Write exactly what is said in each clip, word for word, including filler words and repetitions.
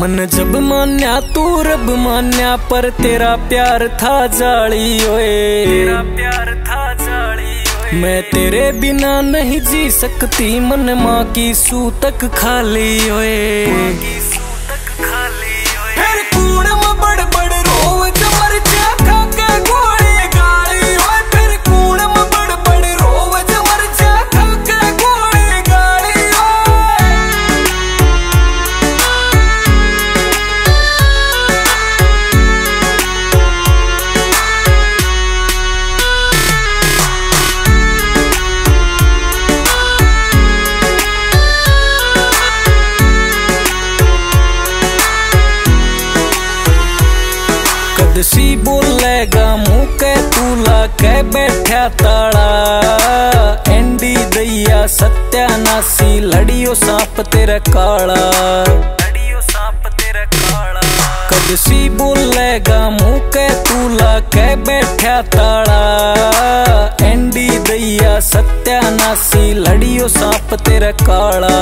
मन जब मान्या तू रब मान्या, पर तेरा प्यार था जाली ओए, तेरा प्यार था जाली ओए। मैं तेरे बिना नहीं जी सकती, मन माँ की सूतक खाली ओए, माँ की सूतक खाली ओए। फिर कूड़ में बड़ बड़ रोवे जमर चाखा के गोली गाली ओए, फिर कूड़ में बड़ बड़ रोवे जमर चाखा के गोली गाली ओए। कदसी बोलेगा मुँह के तूला के बैठा ताड़ा, एंडी दैया सत्यानाशी लड़ियो सांप तेरा काला, लड़ियो सांप तेरा काला। कदसी बोलेगा मुँह के तूला के बैठा ताड़ा, एंडी दैया सत्यानाशी लड़ियो सांप तेरा काला।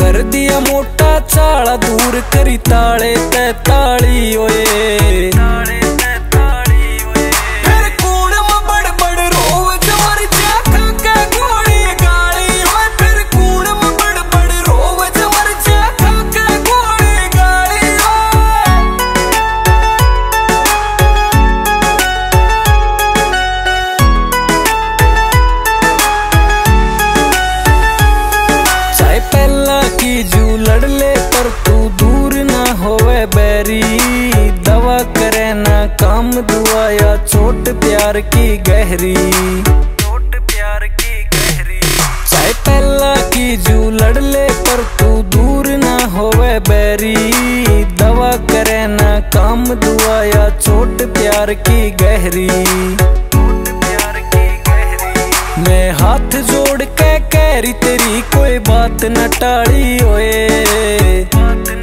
कर दिया मोटा चाला दूर करी ताले ते ताली ओए, ताले ते ताली ओए। फिर कूड़ में बड़ बड़ रोवे जमर चाखा के गोली गाली ओए, फिर कूड़ में बड़ बड़ रोवे जमर चाखा के गोली गाली ओए। चाहे पहला जू लड़ ले पर तू दूर ना होवे बैरी, दवा करे ना काम दुआया चोट प्यार की गहरी, चोट प्यार की गहरी। चाहे पहला की जू लड़ ले पर तू दूर ना होवे बैरी, दवा करे ना काम दुआया चोट प्यार की गहरी, चोट प्यार की गहरी। मैं हाथ जोड़ के कह रही तेरी कोई बात न टाली ओए, बात